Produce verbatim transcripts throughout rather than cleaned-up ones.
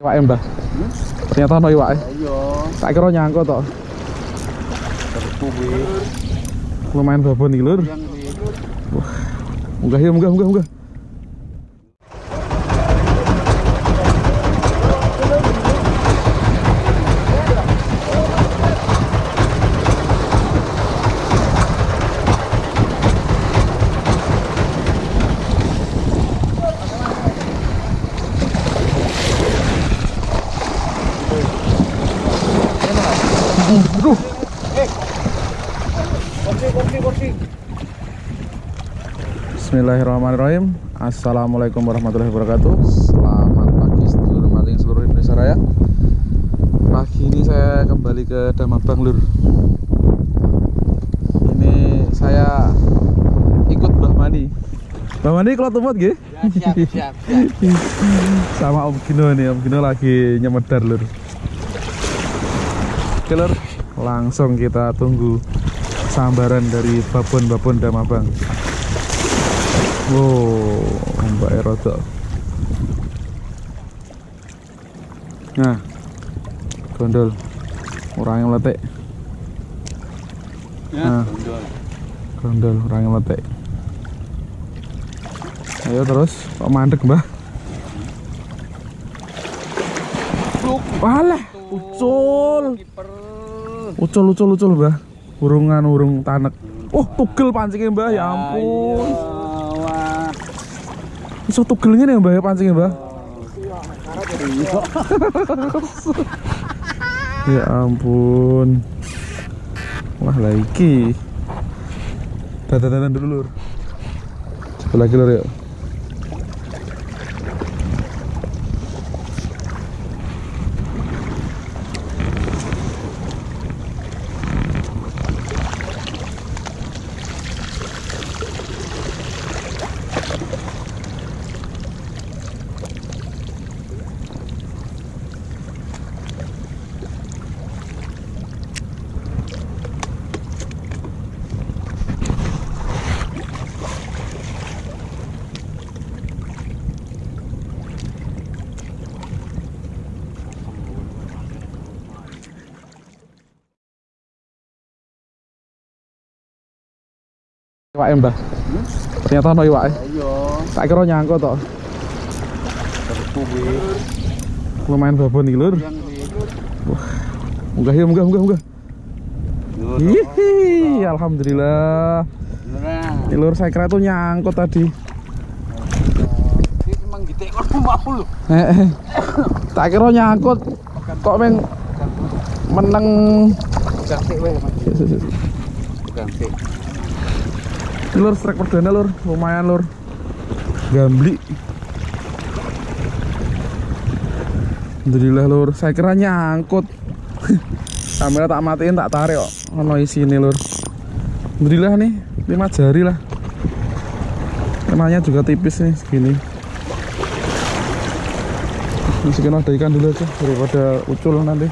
Iwak mbah. Ternyata ono iwak. Iya. Tak kira nyangkut to. Lumayan babon iki, Lur. Munggah ya, munggah, munggah, munggah. Aduh. Bismillahirrahmanirrahim. Assalamualaikum warahmatullahi wabarakatuh. Selamat pagi seluruh mati seluruh Indonesia Raya. Pagi ini saya kembali ke Damabang, Lur. Ini saya ikut Mbah Mani. Mbah Mani kalau tumut nggih? Ya, siap, siap, siap. Sama Om Gino nih, Om Gino lagi nyemedar, Lur. Lur, langsung kita tunggu sambaran dari babon-babon Damabang. Wow, Mbak Erodo. Nah, gondol, orangnya meletek. Nah, gondol, orangnya meletek. Ayo terus, kok mandek Mbah? Walah, ucul. Ucul, ucul, ucul, Mbah. Urungan, urung tanek. Oh, tugel pancingnya, Mbah. Ya ampun. Wah. Iso tugelnya nih, Mbah, ya pancingnya, Mbah. Ya ampun. Wah, lagi. Tata-tatan dulu, Lur. Coba lagi, Lur, yuk. Iwak mbah. Ternyata ono iwak. Iya. Tak kira nyangkut to. Lumayan babon iki, Lur. Wah. Munggah ya, munggah, munggah, munggah. Hihi, alhamdulillah. Beneran. Lur, saya kira tuh nyangkut tadi. Iki emang gitek kok mau lho. Heeh. Tak kira nyangkut. Kok meng meneng gantik wae, Mas. Gantik. Lur, strike perdana, Lur. Lumayan, Lur. Gambli. Alhamdulillah, Lur. Saya kira nyangkut. Kamera tak matiin, tak tarik kok. Ono isine, Lur. Alhamdulillah nih, lima jari lah. Emangnya juga tipis nih segini. Masukin ada ikan dulu aja daripada ucul nanti.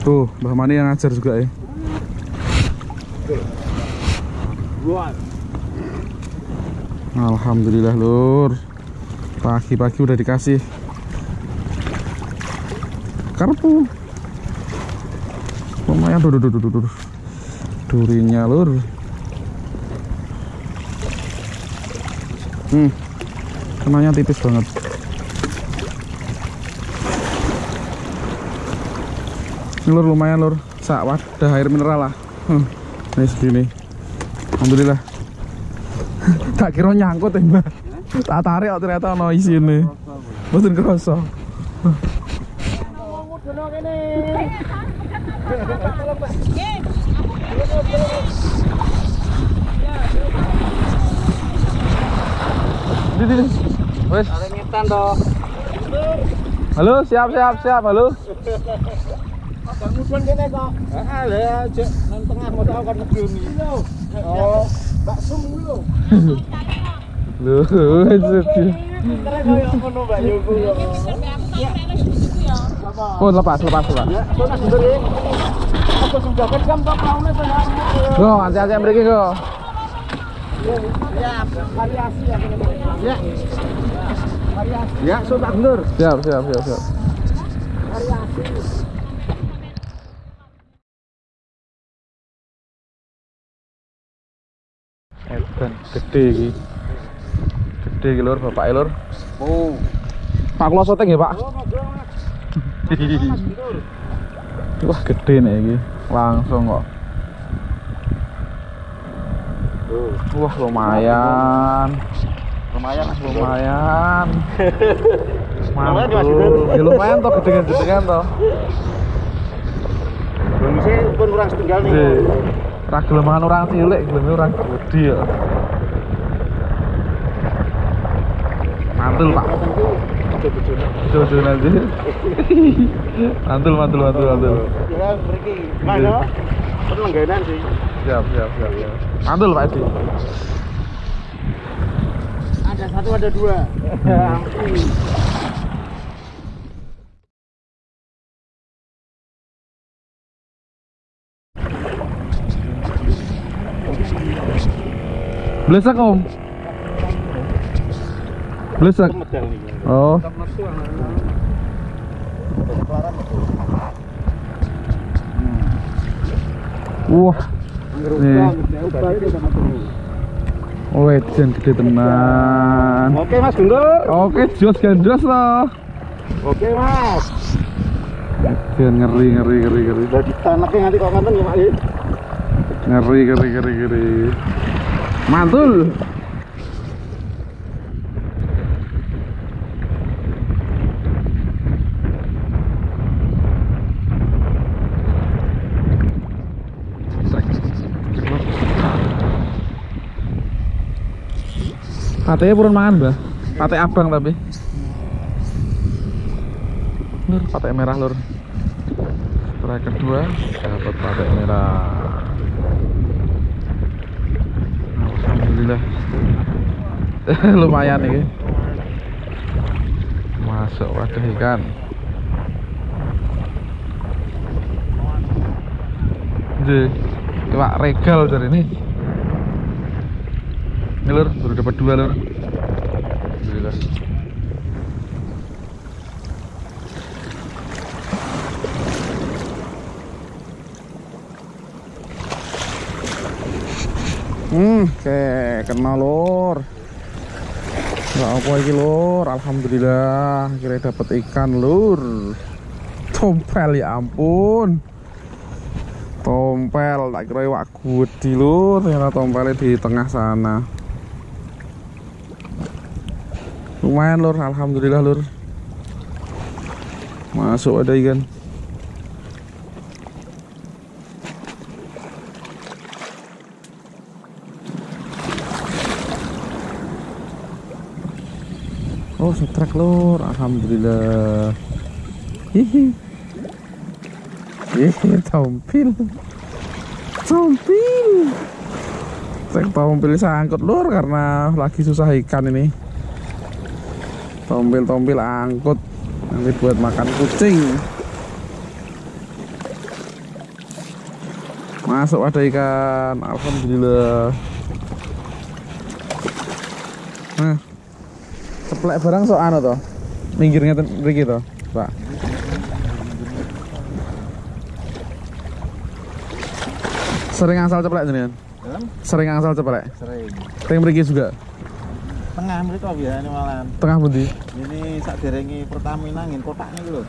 Tuh, Mbah Mani yang ngajar juga ya. Alhamdulillah, Lur. Pagi-pagi udah dikasih karpu. Lumayan, duh, duh, duh, duh, duh. Durinya, Lur. Hmm, kenanya tipis banget. Ini, Lur, lumayan, Lur. Sak wadah air mineral lah. Hmm. Ini segini. Alhamdulillah. Tak kira nyangkut ya, Mbak. Tak tarik kok ternyata ono isine. Mboten kroso. Wes. Halo, siap siap siap, halo. Bangun kene kok. Heeh, lha ajek nang tengah moto kon ngebluni. Oh, Mbak Sum kuwi lho. Lho, sedih. Kira koyo ngono Mbak Yuku yo. Oh, lepas, lepas, lepas. Aku sudah kejam kok maune tenan. Lho, anti-anti mriki kok. Ya, variasi ya. Ya. Ya, so Pak Gubernur. Siap, siap, siap, siap. Variasi. Edan, gede iki. Gede iki lur, bapak lur. Oh. Pak kula syuting ya, Pak. Wah, gede nek iki. Langsung kok. Wah, lumayan. Lumayan, Mas, lumayan. Lumayan, Mas. Ya lumayan toh gedeng-gedengan toh. Bungse pun kurang setunggal nih. Ra gelem mangan orang cilik, gelem orang gede ya. Mantul, Pak. Jodoh nanti. Mantul, mantul, mantul, mantul. Ya, mriki. Mana? Penengganan sih. Siap, siap, siap. Mantul, Pak Edi. Ada satu, ada dua. Blesek Om. Blesek. Oh. Wah. Nih. Oh, jen gede teman. Oke Mas Gendul. Oke jos gendros loh. Oke Mas. Jen ngeri ngeri ngeri ngeri. Jadi tanaknya nanti kok kanten ya Pak Yen. Ngeri ngeri ngeri ngeri. Mantul. Patenya purun mangan, Mbah. Patek abang tapi. Lur, patek merah, Lur. Setelah kedua dapat patek merah. Alhamdulillah. Lumayan ini. Masuk wadah ikan. Nggih. Pak regal dari ini. Ini Lur, baru dapat dua Lur. Alhamdulillah. Hmm, kayak kena Lur. Enggak apa iki Lur, alhamdulillah akhirnya dapat ikan Lur. Tompel ya ampun. Tompel, tak kira iwak gudi Lur, ternyata tompelnya di tengah sana. Lumayan Lur, alhamdulillah Lur. Masuk ada ikan. Oh, setrek Lur, alhamdulillah. Hihi. Hihi, tompil. Tompil. Saya tompil sangkut Lur karena lagi susah ikan ini. Tompil-tompil angkut nanti buat makan kucing. Masuk ada ikan, alhamdulillah. Nah, seplek barang so anu toh. Minggirnya mriki toh, Pak. Sering angsal ceplek jenengan? Sering angsal ceplek? Sering. Teng mriki juga. Tengah mriki kok biasane malahan. Tengah pundi? Ini saderenge Pertamina ngin kotak niku lho.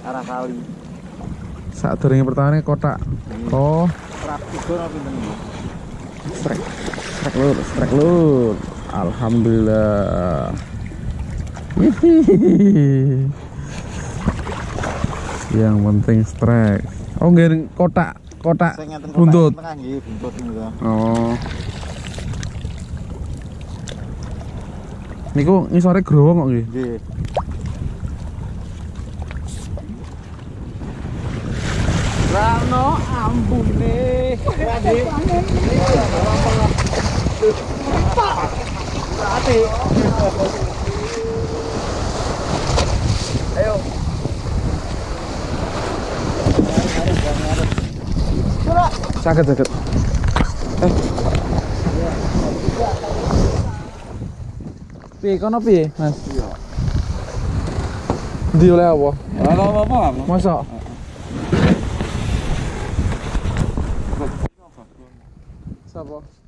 Arah kali. Saderenge Pertamina kotak. Ini. Oh. Trap tiga apa pinten iki? Strek. Strek Lur, strek Lur. Alhamdulillah. Hihihi. Yang penting strike. Oh nggih kotak, kotak buntut. Oh. Niku ngisore growong kok nggih. Nggih. Rano ambune. Hati. Ayo. Sakit, sakit. Eh. Piye kono piye, Mas? Iya. Di oleh apa? Ora apa-apa. Masa? Heeh. Sapa?